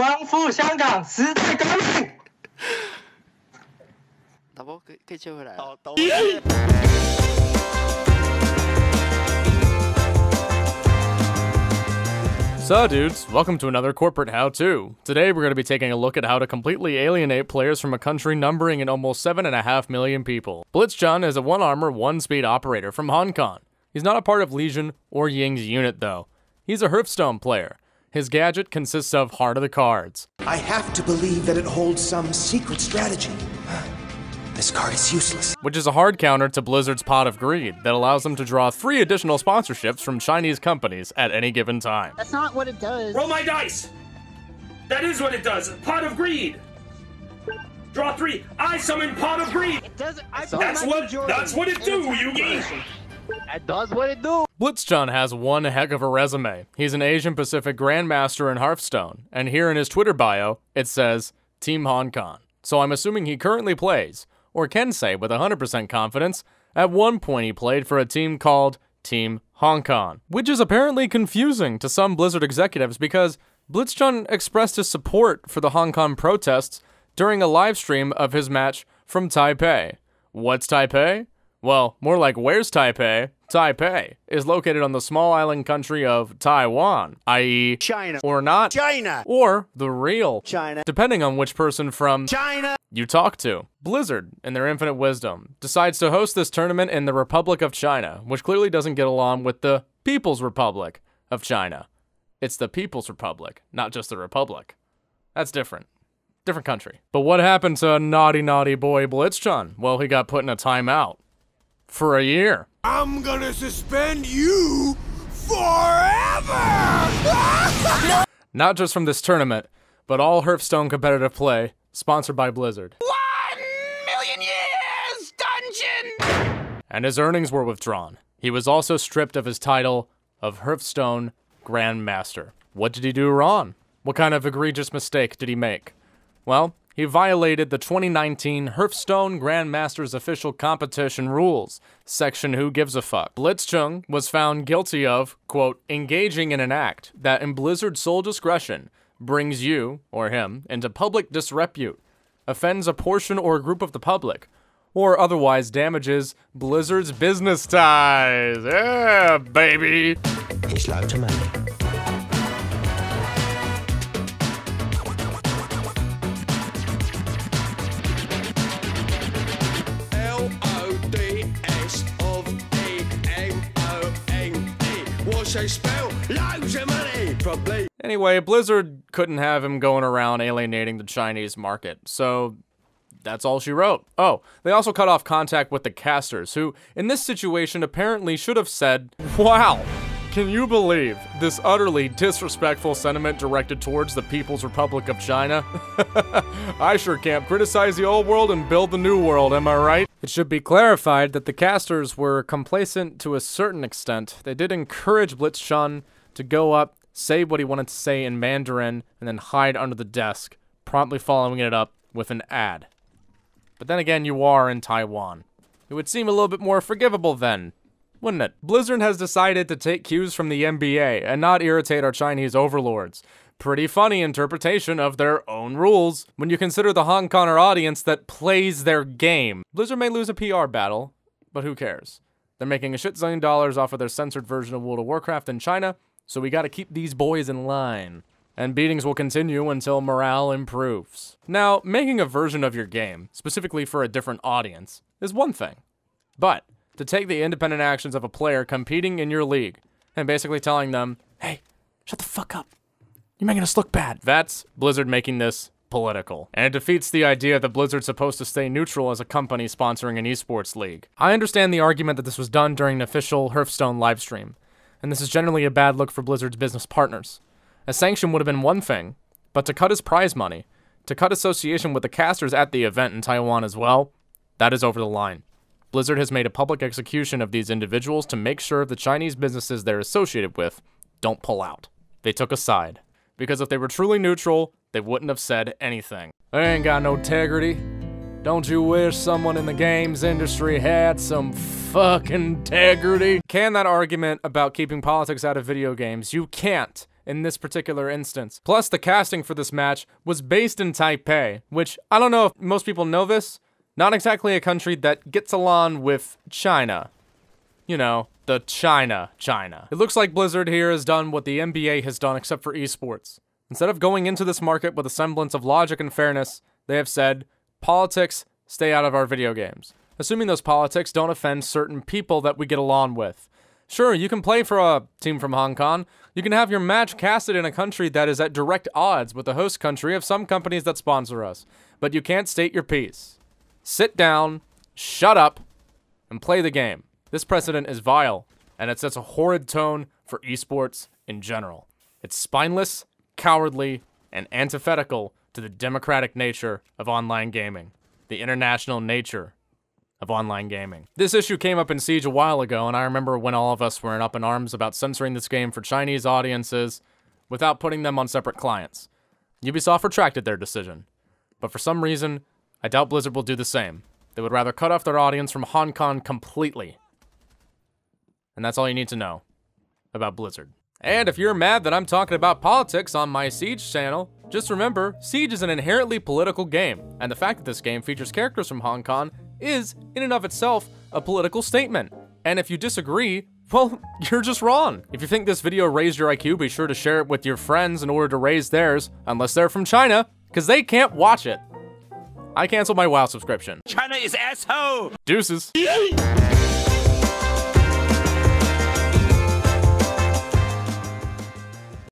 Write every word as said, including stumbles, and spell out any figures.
光复香港，时代革命。导播可以可以切回来了。导So dudes, welcome to another corporate how-to. Today we're going to be taking a look at how to completely alienate players from a country numbering in almost seven point five million people. Blitzchung is a one-armor, one-speed operator from Hong Kong. He's not a part of Legion or Ying's unit though. He's a Hearthstone player. His gadget consists of Heart of the Cards. I have to believe that it holds some secret strategy. This card is useless. Which is a hard counter to Blizzard's Pot of Greed that allows them to draw three additional sponsorships from Chinese companies at any given time. That's not what it does. Roll my dice. That is what it does. Pot of Greed. Draw three. I summon Pot of Greed. It doesn't. I that's what. Jordan. That's what it do, Yugi. That does what it do. Blitzchung has one heck of a resume. He's an Asian Pacific Grandmaster in Hearthstone, and here in his Twitter bio it says Team Hong Kong. So I'm assuming he currently plays, or can say with one hundred percent confidence, at one point he played for a team called Team Hong Kong, which is apparently confusing to some Blizzard executives because Blitzchung expressed his support for the Hong Kong protests during a live stream of his match from Taipei. What's Taipei? Well, more like where's Taipei? Taipei is located on the small island country of Taiwan, that is. China. Or not. China. Or the real China. Depending on which person from China you talk to. Blizzard, in their infinite wisdom, decides to host this tournament in the Republic of China, which clearly doesn't get along with the People's Republic of China. It's the People's Republic, not just the Republic. That's different. Different country. But what happened to naughty, naughty boy Blitzchung? Well, he got put in a timeout. For a year. I'm gonna suspend you forever! Not just from this tournament, but all Hearthstone competitive play, sponsored by Blizzard. One million years, dungeon! And his earnings were withdrawn. He was also stripped of his title of Hearthstone Grandmaster. What did he do wrong? What kind of egregious mistake did he make? Well, he violated the twenty nineteen Hearthstone Grandmaster's official competition rules, section who gives a fuck. Blitzchung was found guilty of, quote, engaging in an act that in Blizzard's sole discretion brings you, or him, into public disrepute, offends a portion or group of the public, or otherwise damages Blizzard's business ties. Yeah, baby! Ich laute mal. Spell loads of money, probably. Anyway, Blizzard couldn't have him going around alienating the Chinese market, so that's all she wrote. Oh, they also cut off contact with the casters, who, in this situation, apparently should have said, wow, can you believe this utterly disrespectful sentiment directed towards the People's Republic of China? I sure can't criticize the old world and build the new world, am I right? It should be clarified that the casters were complacent to a certain extent. They did encourage Blitzchung to go up, say what he wanted to say in Mandarin, and then hide under the desk, promptly following it up with an ad. But then again, you are in Taiwan. It would seem a little bit more forgivable then, wouldn't it? Blizzard has decided to take cues from the N B A and not irritate our Chinese overlords. Pretty funny interpretation of their own rules when you consider the Hong Konger audience that plays their game. Blizzard may lose a P R battle, but who cares? They're making a shit zillion dollars off of their censored version of World of Warcraft in China, so we gotta keep these boys in line. And beatings will continue until morale improves. Now, making a version of your game, specifically for a different audience, is one thing. But to take the independent actions of a player competing in your league, and basically telling them, hey, shut the fuck up. You're making us look bad. That's Blizzard making this political. And it defeats the idea that Blizzard's supposed to stay neutral as a company sponsoring an esports league. I understand the argument that this was done during an official Hearthstone livestream, and this is generally a bad look for Blizzard's business partners. A sanction would have been one thing, but to cut his prize money, to cut association with the casters at the event in Taiwan as well, that is over the line. Blizzard has made a public execution of these individuals to make sure the Chinese businesses they're associated with don't pull out. They took a side. Because if they were truly neutral, they wouldn't have said anything. They ain't got no integrity. Don't you wish someone in the games industry had some fucking integrity? Can that argument about keeping politics out of video games? You can't. in this particular instance. Plus, the casting for this match was based in Taipei, which I don't know if most people know this, not exactly a country that gets along with China. You know, the China China. It looks like Blizzard here has done what the N B A has done except for esports. Instead of going into this market with a semblance of logic and fairness, they have said, politics, stay out of our video games. Assuming those politics don't offend certain people that we get along with. Sure, you can play for a team from Hong Kong. You can have your match casted in a country that is at direct odds with the host country of some companies that sponsor us. But you can't state your piece. Sit down, shut up, and play the game. This precedent is vile, and it sets a horrid tone for esports in general. It's spineless, cowardly, and antithetical to the democratic nature of online gaming. The international nature of online gaming. This issue came up in Siege a while ago, and I remember when all of us were up in arms about censoring this game for Chinese audiences without putting them on separate clients. Ubisoft retracted their decision, but for some reason, I doubt Blizzard will do the same. They would rather cut off their audience from Hong Kong completely. And that's all you need to know about Blizzard. And if you're mad that I'm talking about politics on my Siege channel, just remember, Siege is an inherently political game, and the fact that this game features characters from Hong Kong is, in and of itself, a political statement. And if you disagree, well, you're just wrong. If you think this video raised your I Q, be sure to share it with your friends in order to raise theirs, unless they're from China, because they can't watch it. I canceled my WoW subscription. China is asshole! Deuces.